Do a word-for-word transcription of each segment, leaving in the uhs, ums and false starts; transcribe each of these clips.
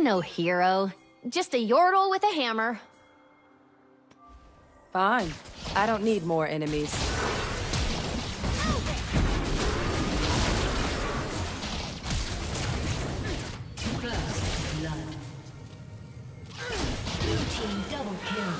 I'm no hero, just a yordle with a hammer. Fine. I don't need more enemies. First blood. Blue team double kill.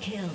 kill.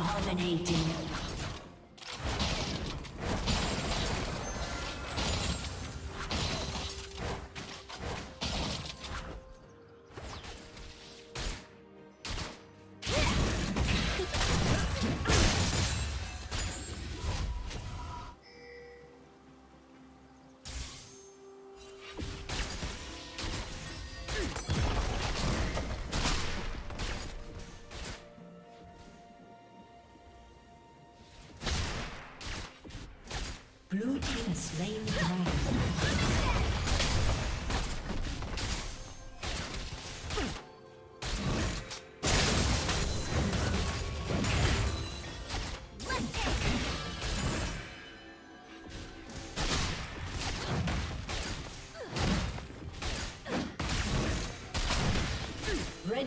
Dominating. Blue team slain the dragon. Red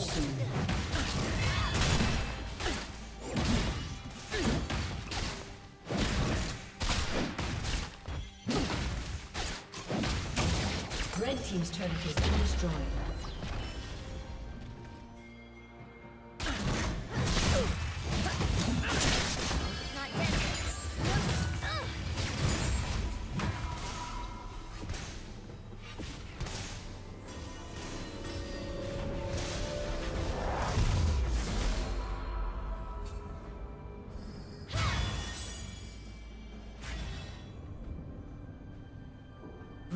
Soon.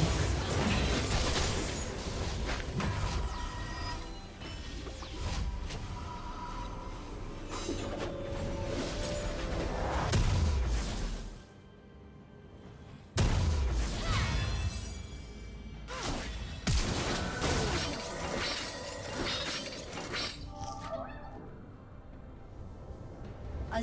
Red team's turret has been destroyed. A